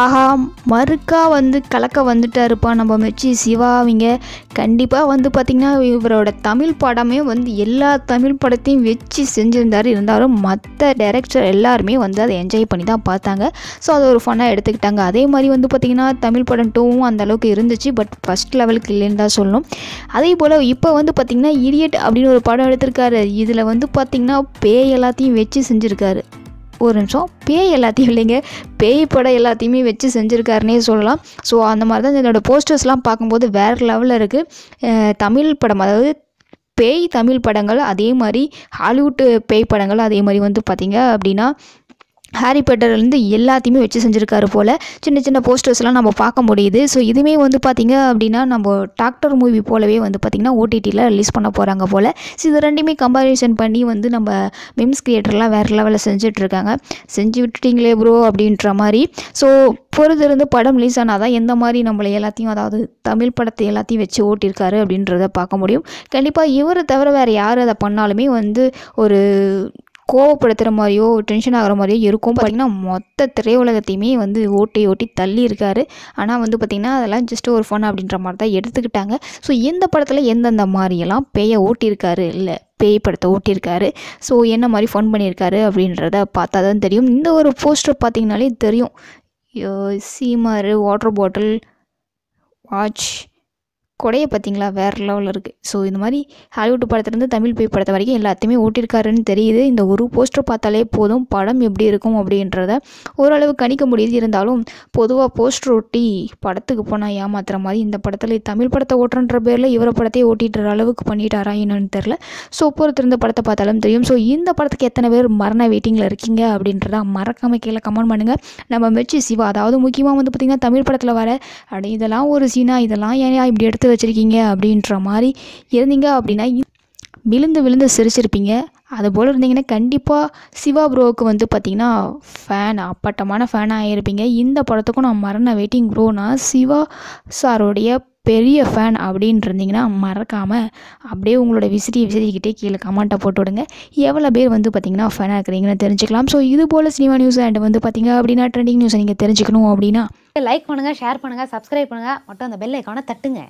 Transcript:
ஆஹா மறுக்கா வந்து கலக்க வந்துட்டாருப்பா நம்ம மெச்சி சிவா. அவங்க கண்டிப்பாக வந்து பார்த்திங்கன்னா இவரோட தமிழ் படமே வந்து எல்லா தமிழ் படத்தையும் வச்சு செஞ்சுருந்தார். இருந்தாலும் மற்ற டைரக்டர் எல்லாருமே வந்து அதை என்ஜாய் பண்ணி தான் பார்த்தாங்க. ஸோ அது ஒரு ஃபன்னாக எடுத்துக்கிட்டாங்க. அதே மாதிரி வந்து பார்த்திங்கன்னா தமிழ் படம் டூவும் அந்தளவுக்கு இருந்துச்சு, பட் ஃபஸ்ட் லெவலுக்கு இல்லைன்னு தான் சொல்லணும். அதே போல் இப்போ வந்து பார்த்திங்கன்னா இடியட் அப்படின்னு ஒரு படம் எடுத்திருக்காரு. இதில் வந்து பார்த்திங்கன்னா பேய் எல்லாத்தையும் வச்சு செஞ்சுருக்காரு. ஒரு நிமிஷம், பேய் எல்லாத்தையும் இல்லைங்க, பேய் படம் எல்லாத்தையுமே வச்சு செஞ்சுருக்காருன்னே சொல்லலாம். ஸோ அந்த மாதிரி தான் இதோட போஸ்டர்ஸ்லாம் பார்க்கும்போது வேறு லெவலில் இருக்குது. தமிழ் படம், அதாவது பேய் தமிழ் படங்கள், அதே மாதிரி ஹாலிவுட் பேய் படங்கள், அதே மாதிரி வந்து பார்த்திங்க அப்படின்னா ஹாரி பாட்டர்லேருந்து எல்லாத்தையுமே வச்சு செஞ்சுருக்காரு போல். சின்ன சின்ன போஸ்டர்ஸ்லாம் நம்ம பார்க்க முடியுது. ஸோ இதுவுமே வந்து பார்த்திங்க அப்படின்னா நம்ம டாக்டர் மூவி போலவே வந்து பார்த்திங்கன்னா ஓடிடியில் ரிலீஸ் பண்ண போகிறாங்க போல். ஸோ இது ரெண்டுமே கம்பேரிசன் பண்ணி வந்து நம்ம மிம்ஸ் கிரியேட்டர்லாம் வேறு லெவலில் செஞ்சிட்ருக்காங்க. செஞ்சு விட்டுட்டிங்களே ப்ரோ அப்படின்ற மாதிரி. ஸோ பொறுத்திருந்து படம் ரிலீஸ் ஆனால் தான் எந்த மாதிரி நம்மளை எல்லாத்தையும், அதாவது தமிழ் படத்தை எல்லாத்தையும் வச்சு ஓட்டியிருக்காரு அப்படின்றத பார்க்க முடியும். கண்டிப்பாக இவரை தவிர வேறு யார் அதை பண்ணாலுமே வந்து ஒரு கோவப்படுத்துகிற மாதிரியோ டென்ஷன் ஆகிற மாதிரியோ இருக்கும். பார்த்திங்கன்னா மொத்த திரையுலகத்தையுமே வந்து ஓட்டி தள்ளி இருக்காரு. ஆனால் வந்து பார்த்திங்கன்னா அதெல்லாம் ஜஸ்ட் ஒரு ஃபன் அப்படின்ற மாதிரி தான் எடுத்துக்கிட்டாங்க. ஸோ எந்த படத்தில் எந்தெந்த மாதிரியெல்லாம் பேயை ஓட்டியிருக்காரு, இல்லை பேய் படத்தை ஓட்டியிருக்காரு, ஸோ என்ன மாதிரி ஃபன் பண்ணியிருக்காரு அப்படின்றத பார்த்தா தான் தெரியும். இந்த ஒரு போஸ்டர் பார்த்திங்கனாலே தெரியும். சீமாரு, வாட்டர் பாட்டில், வாட்ச், கொடையை பார்த்திங்களா, வேறு லெவலில் இருக்குது. ஸோ இந்த மாதிரி ஹாலிவுட் படத்துலேருந்து தமிழ் பேய் படத்தை வரைக்கும் எல்லாத்தையுமே ஓட்டியிருக்காருன்னு தெரியுது. இந்த ஒரு போஸ்டர் பார்த்தாலே போதும் படம் எப்படி இருக்கும் அப்படின்றத ஓரளவு கணிக்க முடியுது. இருந்தாலும் பொதுவாக போஸ்டர் ஓட்டி படத்துக்கு போனால் ஏமாத்துற மாதிரி இந்த படத்தில் தமிழ் படத்தை ஓட்டுறன்ற பேரில் இவர படத்தையே ஓட்டிகிட்டு அளவுக்கு பண்ணிட்டாரா என்னன்னு தெரில. ஸோ பொறுத்திருந்த படத்தை பார்த்தாலும் தெரியும். ஸோ இந்த படத்துக்கு எத்தனை பேர் மரண வெயிட்டிங்கில் இருக்கீங்க அப்படின்றத மறக்காமல் கீழே கமெண்ட் பண்ணுங்கள். நம்ம மெச்சி சிவா, அதாவது முக்கியமாக வந்து பார்த்திங்கன்னா தமிழ் படத்தில் வர அப்படி இதெல்லாம் ஒரு சீனா, இதெல்லாம் ஏன் இப்படி எடுத்து வச்சிருக்கீங்க அப்படின்ற மாதிரி இருந்தீங்க அப்படின்னா விழுந்து விழுந்து சிரிச்சிருப்பீங்க. அதுபோல் இருந்தீங்கன்னா கண்டிப்பாக சிவா ப்ரோவுக்கு வந்து பார்த்திங்கன்னா ஃபேன், அப்பட்டமான ஃபேனாக ஆகியிருப்பீங்க. இந்த படத்துக்கும் நான் மரண வெயிட்டிங் ப்ரோனா சிவா சாரோடைய பெரிய ஃபேன் அப்படின்னு இருந்தீங்கன்னா மறக்காமல் அப்படியே உங்களோட விசிறிக்கிட்டே கீழே கமெண்ட்டை போட்டு விடுங்க. எவ்வளோ பேர் வந்து பார்த்திங்கன்னா ஃபேனாக இருக்கிறீங்கன்னு தெரிஞ்சுக்கலாம். ஸோ இது போல் சினிமா நியூஸ் அண்ட் வந்து பார்த்திங்க அப்படின்னா ட்ரெண்டிங் நியூஸை நீங்கள் தெரிஞ்சுக்கணும் அப்படின்னா லைக் பண்ணுங்கள், ஷேர் பண்ணுங்கள், சப்ஸ்கிரைப் பண்ணுங்கள், மட்டும் அந்த பெல் ஐக்கானை தட்டுங்க.